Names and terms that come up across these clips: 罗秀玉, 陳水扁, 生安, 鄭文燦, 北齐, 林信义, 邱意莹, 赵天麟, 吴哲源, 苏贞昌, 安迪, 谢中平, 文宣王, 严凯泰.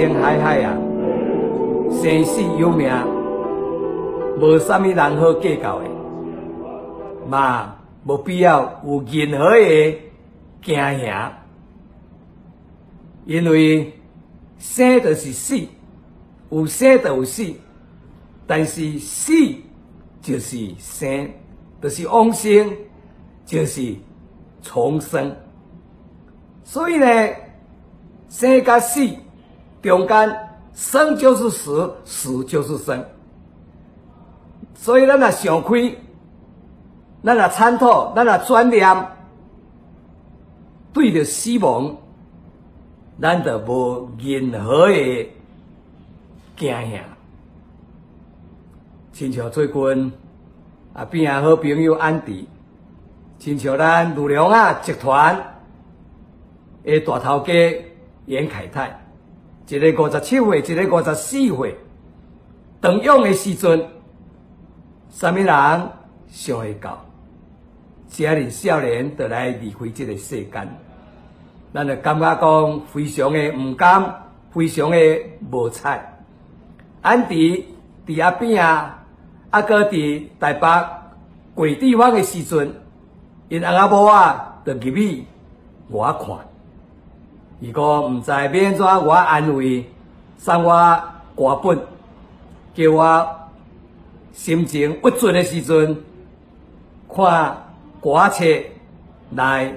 情海海啊，生死有命，无啥物人好计较的，嘛无必要有任何的惊吓，因为生就是死，有生就有死，但是死就是生，就是往生，就是重生。所以呢，生跟死中间，生就是死，死就是生。所以咱若想开，咱若参透，咱若转念，对着死亡，咱就无任何的惊吓。亲像最近啊，边啊好朋友安迪，亲像咱陆良啊集团的大头家严凯泰。一个57岁，一个54岁，长用的时阵，啥物人想会到？遮尔少年就来离开这个世间，咱就感觉讲非常的唔甘，非常的无彩。安迪伫阿边啊，阿哥伫台北过地方的时阵，因阿母啊，就入去我看。如果唔知免怎，我安慰，送我歌本，叫我心情鬱卒的时阵，看歌册来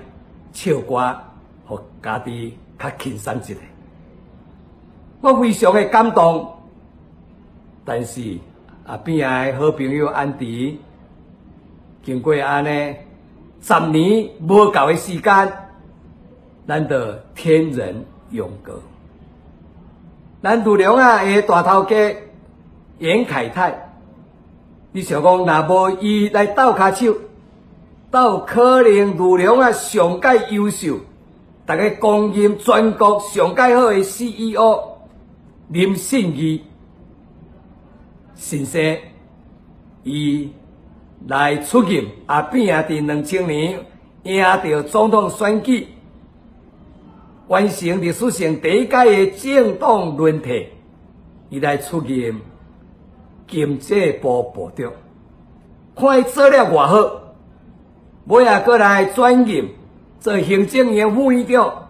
唱歌，互家己较轻松一下。我非常的感动，但是啊，边个好朋友安迪，经过安尼10年无够的时间。咱就天人永隔。咱陆良啊，的大头家严凯泰，你想讲若无伊来斗骹手，斗可能陆良啊上届优秀，大家公认全国上届好的 CEO 林信义先生，伊来出任阿扁啊，伫2000年赢着总统选举。完成历史上第一届的政党轮替，伊来出任经济部部长，看伊做了偌好，尾啊过来转任做行政院副院长，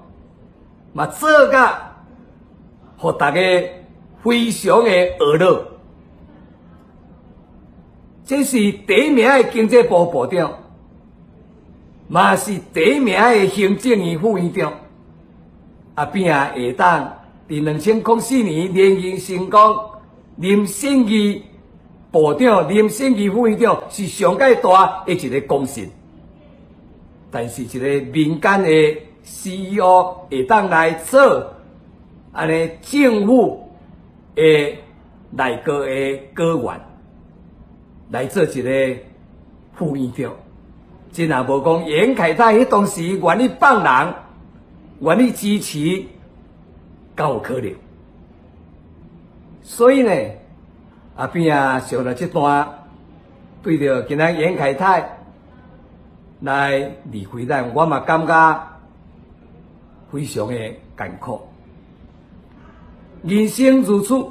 嘛做甲，互大家非常的愕然。这是第一名的经济部部长，嘛是第一名的行政院副院长。阿扁啊，下当伫2004年连任成功，林信义部长、林信义副院长是上界大的一个功臣。但是一个民间的 CEO 下当来做安尼政府的内阁的阁员，来做一个副院长，真啊无讲严凯泰迄当时愿意放人。愿意支持，敢有可能？所以呢，阿扁啊，想到这段，对着今仔严凯泰来离开咱，我嘛感觉非常的艰苦。人生如此，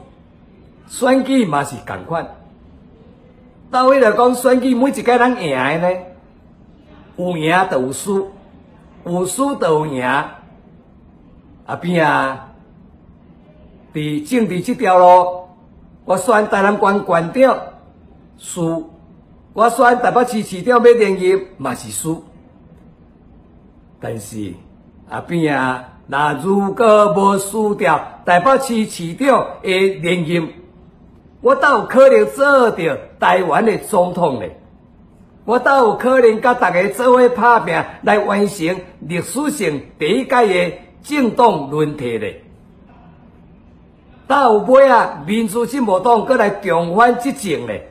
选举嘛是同款。到尾来讲，选举每一届咱赢的呢，有赢就有输，有输就有赢。阿扁啊，伫政治这条路，我选台南县县长输，我选台北市市长要连任嘛是输。但是阿扁啊，那如果无输掉台北市市长的连任，我倒有可能做到台湾的总统嘞。我倒有可能甲大家做伙拍拼来完成历史性第一届的。政党轮替嘞，到尾啊，民主进步党过来重返执政嘞，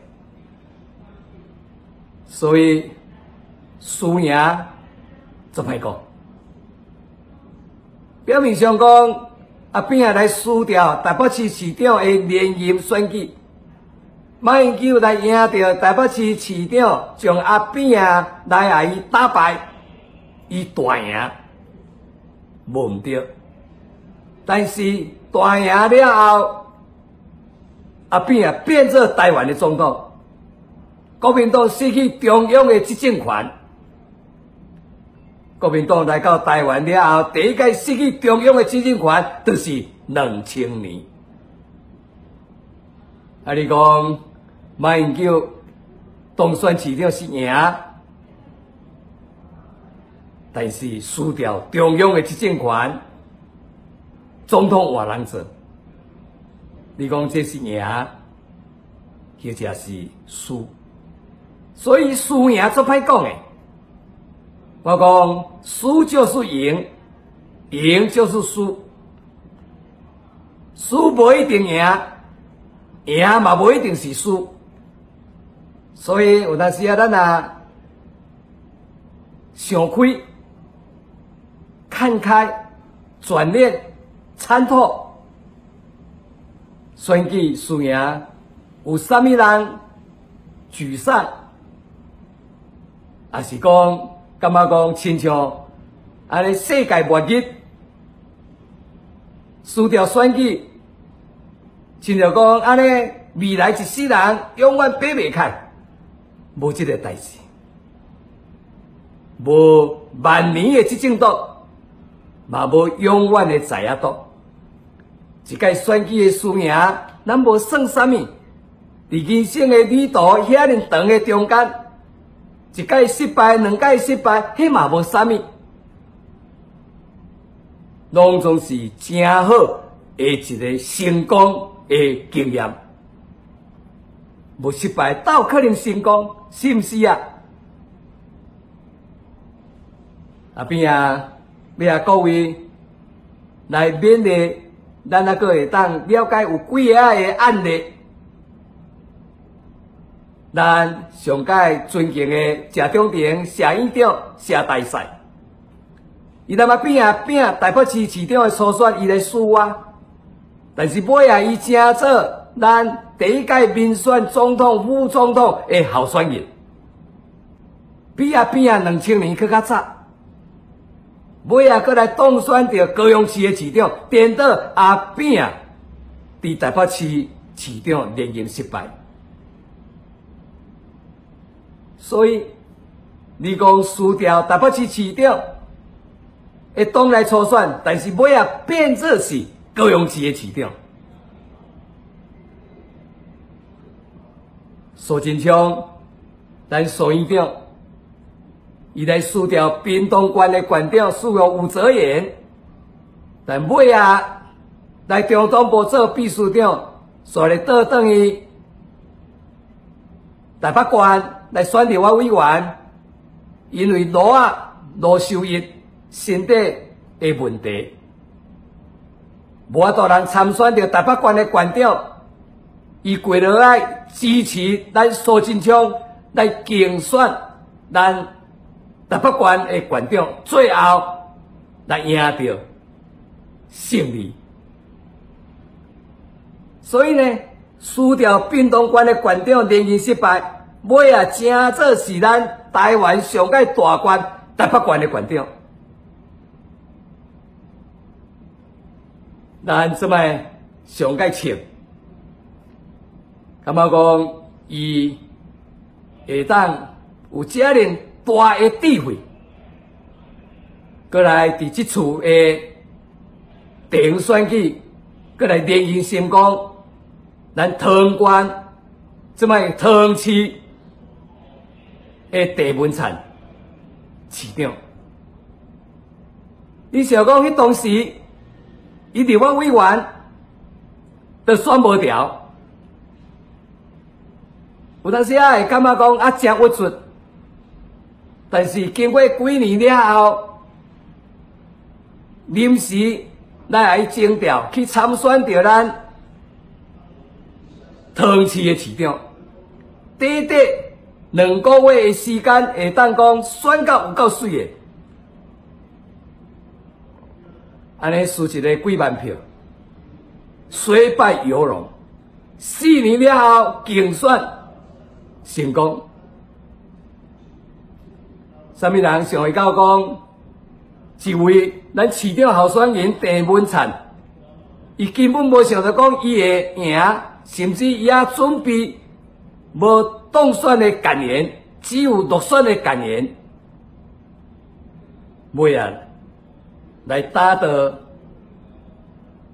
所以输赢真歹讲。表面上讲阿扁啊来输掉台北市市长的连任选举，马英九来赢着台北市市长，将阿扁啊来啊伊打败，伊大赢。无毋对，但是大赢了后，阿扁啊变做台湾的总统，国民党失去中央的执政权。国民党来到台湾了后，第一届失去中央的执政权，就是2000年。啊，你讲马英九当选市长是赢，但是输掉中央的执政权，总统换人做。你讲这是赢，或者是输，所以输赢足歹讲诶。我讲输就是赢，赢就是输，输不一定赢，赢嘛不一定是输。所以有当时啊，咱啊想开、看开、转念、参透。选举输赢，有啥物人沮丧，也是讲，感觉讲亲像安尼世界末日，输掉选举，亲像讲安尼未来一世人永远爬袂开，无即个代志，无万年的执政党，嘛无永远的在野党。一届选举的输赢，咱无算啥物。伫人生的旅途遐尼长的中间，一届失败，两届失败，迄嘛无啥物，拢总是真好的一个成功的经验。无失败，倒有可能成功，是毋是啊？阿边啊，要啊各位来面对。咱啊，阁会当了解有几个的案例。咱上届尊敬的谢中平、谢院长、谢大使，伊他妈拼台北市市长的初选，伊来输啊！但是尾啊，伊正做咱第一届民选总统、副总统的候选人，拼啊，2000年去较早。尾啊，搁来当选着高雄市的市长，颠倒阿扁啊，伫台北市市长连任失败。所以，你讲输掉台北市市长，会当来初选，但是尾啊变做是高雄市的市长。苏贞昌，咱苏院长。伊来输掉屏东县的县长，输给吴哲源，但尾啊来中东部做秘书长，所以倒转去台北县来选立法委员，因为罗秀玉身体的问题，无法度人参选到台北县的县长，伊过落来支持咱苏贞昌来竞选咱。台北县的县长最后来赢到胜利，所以呢，输掉屏东县的县长连任失败，尾啊真做是咱台湾上届大县台北县的县长。咱即摆上届选，感觉讲伊会当有遮尼。大的智慧，过来伫即次的地方选举，过来连任成功。咱汤县即摆汤市的地文产市长，伊想讲迄当时，伊立法委员都选无掉，有当时啊会感觉讲啊真郁卒。但是经过几年了后，临时来伊征调去参选着咱汤市的市长，短短2个月的时间，会当讲选到有够水的，安尼输一个几万票，虽败犹荣。4年了后竞选成功。啥物人想会到讲，一位咱市长候选人鄭文燦，伊根本无想着讲伊会赢，甚至伊也准备无当选的感言，只有落选的感言，袂啊，来打倒要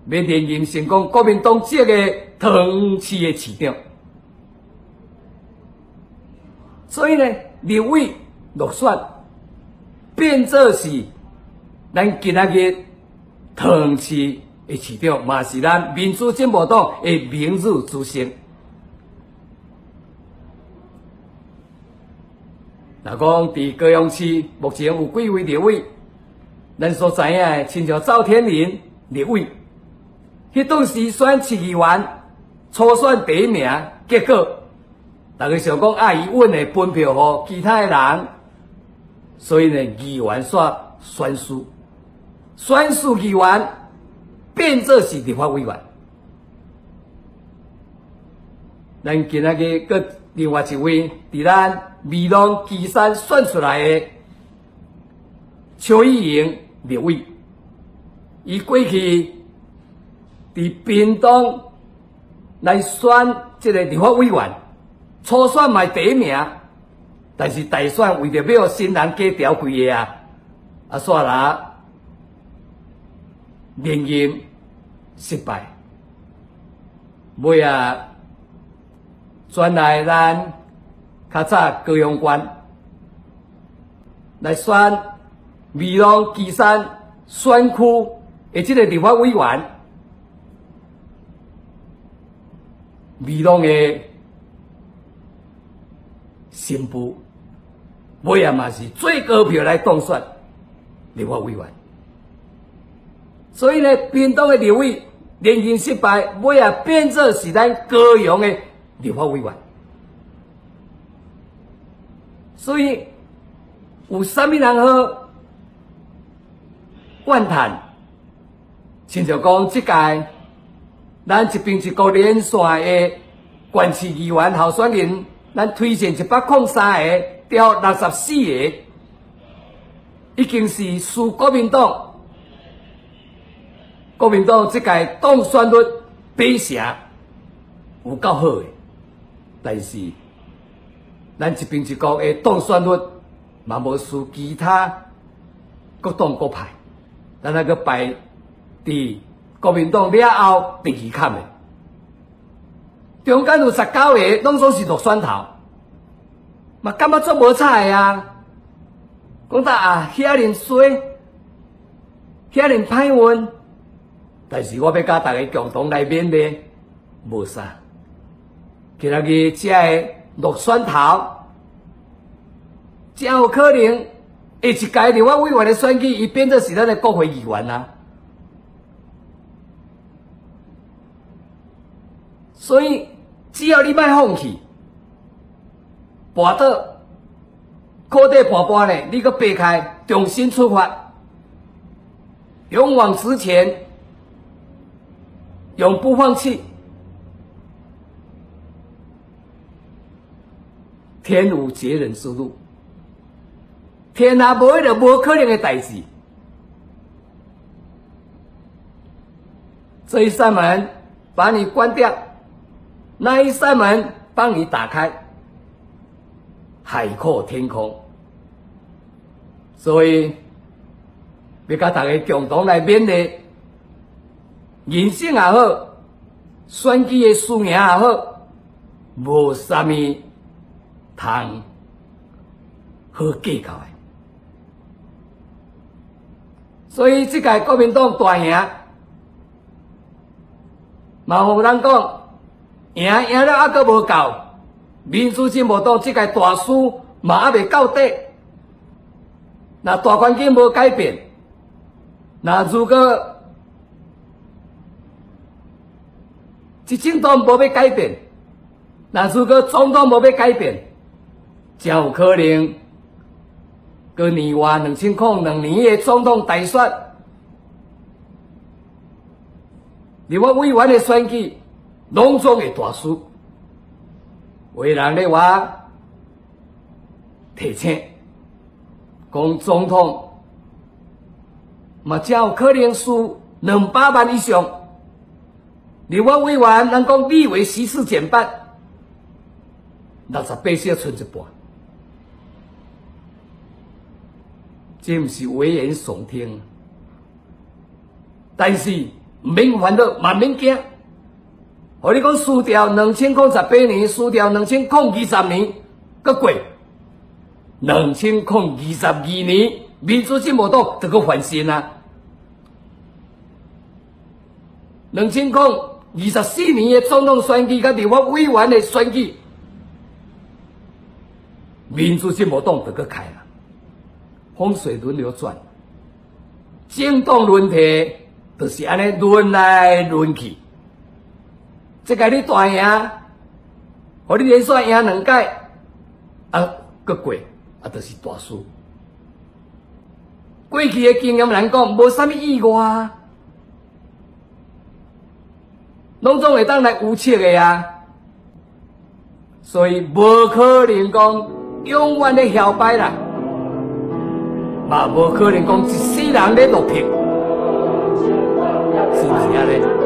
连任成功国民党这个桃园市的市长。所以呢，立委落选变作是咱今仔日桃园市的市长，嘛是咱民主进步党的明日之星。若讲伫高雄市目前有几位立委，咱所知影的，亲像赵天麟立委，迄当时选市议员初选第一名，结果大家想讲啊，伊稳的分票予其他的人，所以呢，议员煞选输，选输议员变作是立法委员。咱今仔日搁另外一位伫咱美浓基山选出来的邱意莹立委，伊过去伫屏东来选即个立法委员，初选嘛第一名，但是大选为着要新人加调几个啊煞啦连任失败，尾啊转来咱较早高雄县来选美浓基山选区的即个立法委员，美浓的新妇，尾啊嘛是最高票来当选立法委员。所以呢，屏东的立委连任失败，尾啊变作是咱高雄的立法委员。所以有啥物人好怨叹？亲像讲即届咱一边一个连线的县市议员候选人，咱推荐103个，调64个，已经是输国民党。国民党即届当选率比谁有够好诶，但是咱一边一个诶当选率嘛无输其他各党各派，咱那个排伫国民党了后第二坎诶，中间有19个拢总是落选头，嘛感觉足无彩啊！讲到啊，遐尔衰，遐尔歹运，但是我要甲大家共同来面对，无啥。今仔日遮个落选头，真有可能下一届立法委员的选举，伊变作是咱的国会议员啊。所以，只要你卖放弃，跋倒，靠底跋跋呢，你阁爬开，重新出发，勇往直前，永不放弃。天无绝人之路，天下无迄个无可能的代志。这一扇门把你关掉，那一扇门帮你打开，海阔天空。所以，要甲大家共同来面对，人生也好，选举的输赢也好，无啥物通好计较的。所以即届国民党大赢，嘛有人讲赢了还阁无够，民主进步党即届大输嘛还未到底。那大环境无改变，那如果执政党无要改变，那如果总统无要改变，真有可能，过年外2002年的总统大选，立法委员的选举，拢总会大输。为人咧话提醒，讲总统嘛真有可能输200万以上，立法委员人讲立委席次减半，68席剩一半，这不是危言耸听。但是唔免烦恼，万免惊。我你讲输掉2008年，输掉2020年，个过2022年，民主进步党就个翻身啊！2024年的总统选举，甲立法委员的选举，民主进步党就个开了，风水轮流转，政党轮替就是安尼轮来轮去。这个你大赢，和你连续赢2届，啊，个过啊，就是大输。过去的经验来讲，无啥物意外，拢总会当来预测的啊。所以无可能讲永远咧摇摆啦，嘛无可能讲一世人咧落魄，是不是安尼？